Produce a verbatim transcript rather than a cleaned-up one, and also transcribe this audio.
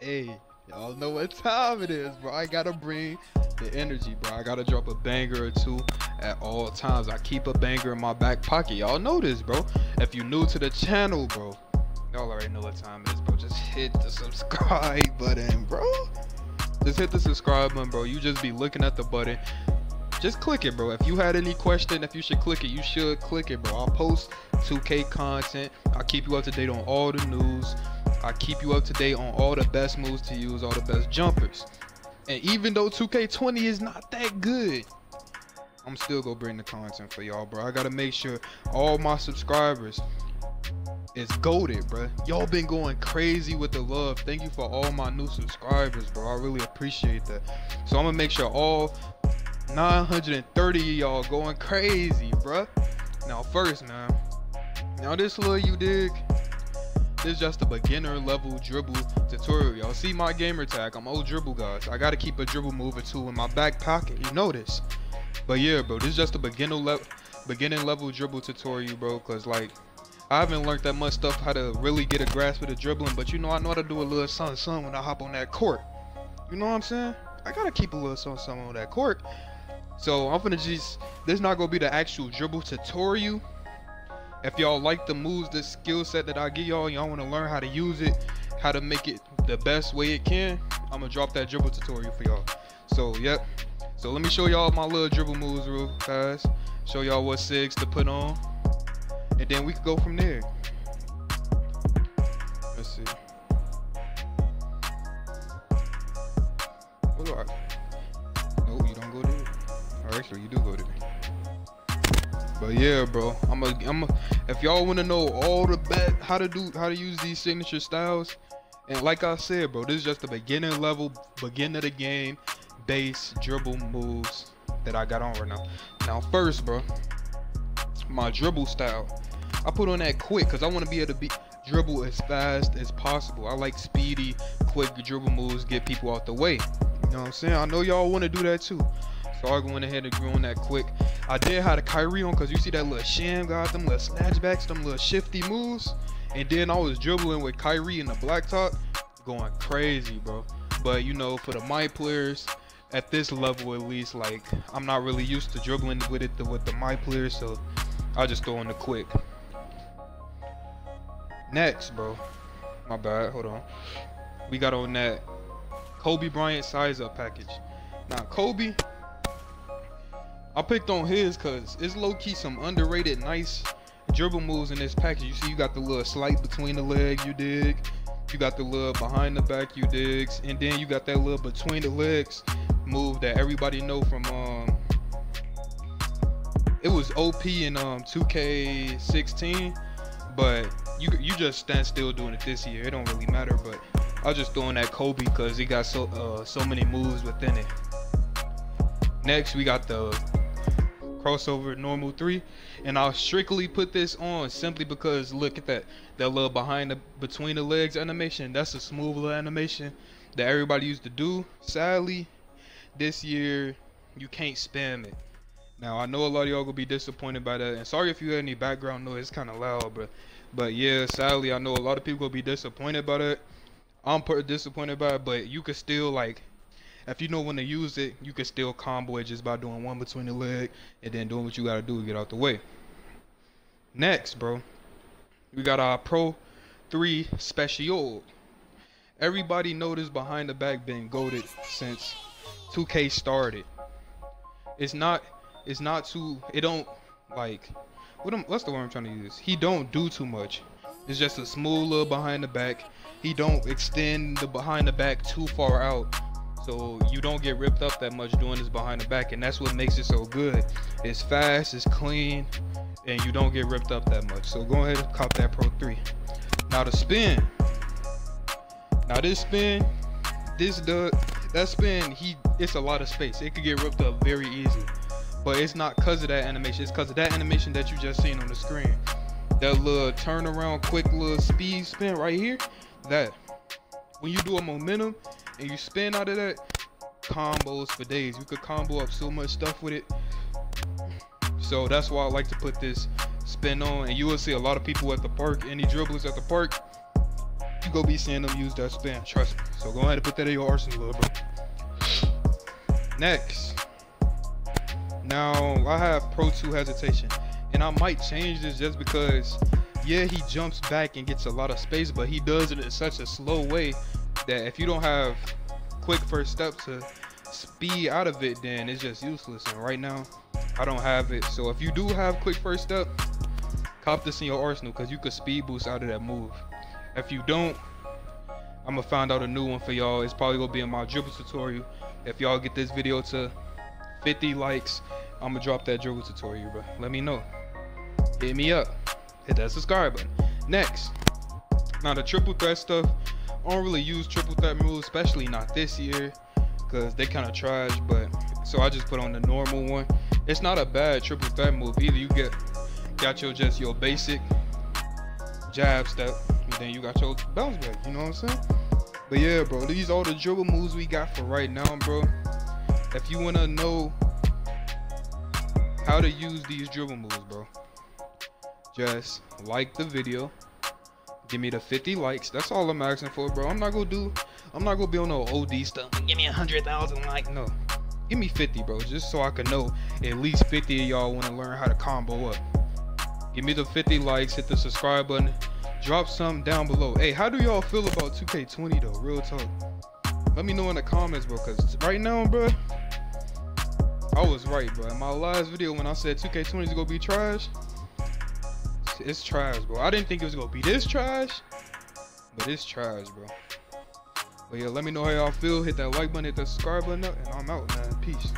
Hey, y'all know what time it is, bro. I gotta bring the energy, bro. I gotta drop a banger or two at all times. I keep a banger in my back pocket. Y'all know this, bro. If you new to the channel, bro, y'all already know what time it is, bro. Just hit the subscribe button, bro. Just hit the subscribe button, bro. You just be looking at the button. Just click it, bro. If you had any question, if you should click it, you should click it, bro. I'll post two K content. I'll keep you up to date on all the news. I keep you up to date on all the best moves to use, all the best jumpers. And even though two K twenty is not that good, I'm still gonna bring the content for y'all, bro. I gotta make sure all my subscribers is goated, bro. Y'all been going crazy with the love. Thank you for all my new subscribers, bro. I really appreciate that. So I'm gonna make sure all nine hundred thirty of y'all going crazy, bro. Now first, man. Now this little, you dig? This is just a beginner level dribble tutorial. Y'all see my gamer tag. I'm old dribble guys. I gotta keep a dribble move or two in my back pocket. You know this. But yeah, bro, this is just a beginner level beginning level dribble tutorial, bro. Cause like I haven't learned that much stuff how to really get a grasp of the dribbling, but you know I know how to do a little something something when I hop on that court. You know what I'm saying? I gotta keep a little something something on that court. So I'm finna just this is not gonna be the actual dribble tutorial. If y'all like the moves, the skill set that I give y'all, y'all want to learn how to use it, how to make it the best way it can, I'm going to drop that dribble tutorial for y'all. So, yep. So, let me show y'all my little dribble moves real fast. Show y'all what sigs to put on. And then we can go from there. Let's see. What do I... No, you don't go there. Or actually, you do go there. But yeah, bro, I'm a, I'm a, if y'all want to know all the best, how to do, how to use these signature styles, and like I said, bro, this is just the beginner level, beginning of the game, base dribble moves that I got on right now. Now first, bro, my dribble style, I put on that quick, because I want to be able to be, dribble as fast as possible. I like speedy, quick dribble moves, get people out the way. You know what I'm saying? I know y'all want to do that too. So I went ahead and grew on that quick. I did have the Kyrie on because you see that little sham guys, them little snatchbacks, them little shifty moves. And then I was dribbling with Kyrie in the blacktop, going crazy, bro. But you know, for the my players, at this level at least, like I'm not really used to dribbling with it the, with the my players, so I just throw in the quick. Next, bro. My bad. Hold on. We got on that Kobe Bryant size up package. Now Kobe. I picked on his because it's low-key some underrated nice dribble moves in this package. You see you got the little slight between the leg, you dig. You got the little behind the back, you digs. And then you got that little between the legs move that everybody know from, um, it was O P in um, two K sixteen. But you, you just stand still doing it this year. It don't really matter, but I just throwing that Kobe because he got so, uh, so many moves within it. Next, we got the crossover normal three, and I'll strictly put this on simply because look at that that little behind the between the legs animation. That's a smooth little animation that everybody used to do. Sadly this year you can't spam it. Now I know a lot of y'all gonna be disappointed by that, and sorry if you had any background noise, it's kind of loud, but but yeah, sadly I know a lot of people gonna be disappointed by that. I'm pretty disappointed by it, but you could still, like, if you know when to use it, you can still combo it just by doing one between the leg and then doing what you gotta do to get out the way. Next, bro, we got our Pro three Special. Everybody noticed behind the back been goated since two K started. It's not, it's not too, it don't like, what am, what's the word I'm trying to use? He don't do too much. It's just a smooth little behind the back. He don't extend the behind the back too far out. So you don't get ripped up that much doing this behind the back, and that's what makes it so good. It's fast, it's clean, and you don't get ripped up that much. So go ahead and cop that Pro three. Now the spin. Now this spin, this the that spin, he it's a lot of space. It could get ripped up very easy. But it's not because of that animation. It's because of that animation that you just seen on the screen. That little turnaround, quick little speed spin right here. That when you do a momentum and you spin out of that, combos for days. You could combo up so much stuff with it. So that's why I like to put this spin on, and you will see a lot of people at the park, any dribblers at the park, you go be seeing them use that spin, trust me. So go ahead and put that in your arsenal, little bro. Next, now I have Pro two hesitation, and I might change this just because, yeah, he jumps back and gets a lot of space, but he does it in such a slow way that if you don't have quick first step to speed out of it, then it's just useless. And right now I don't have it. So if you do have quick first step, cop this in your arsenal, because you could speed boost out of that move. If you don't, I'm gonna find out a new one for y'all. It's probably gonna be in my dribble tutorial. If y'all get this video to fifty likes, I'm gonna drop that dribble tutorial, bro. Let me know, hit me up, hit that subscribe button. Next, now the triple threat stuff, I don't really use triple threat moves, especially not this year, because they kind of trash. But so I just put on the normal one. It's not a bad triple threat move either. You get got your just your basic jab step, and then you got your bounce back, you know what I'm saying? But yeah, bro, these all the dribble moves we got for right now, bro. If you want to know how to use these dribble moves, bro, just like the video, give me the fifty likes. That's all I'm asking for, bro. I'm not gonna do, I'm not gonna be on no O D stuff. Give me a hundred thousand likes. No, give me fifty, bro, just so I can know at least fifty of y'all want to learn how to combo up. Give me the fifty likes, hit the subscribe button, drop something down below. Hey, how do y'all feel about two K twenty though? Real talk. Let me know in the comments, bro, because right now, bro, I was right, bro. In my last video when I said two K twenty is gonna be trash, it's trash, bro. I didn't think it was gonna be this trash, but it's trash, bro. But yeah, let me know how y'all feel. Hit that like button, hit that subscribe button up, and I'm out, man. Peace.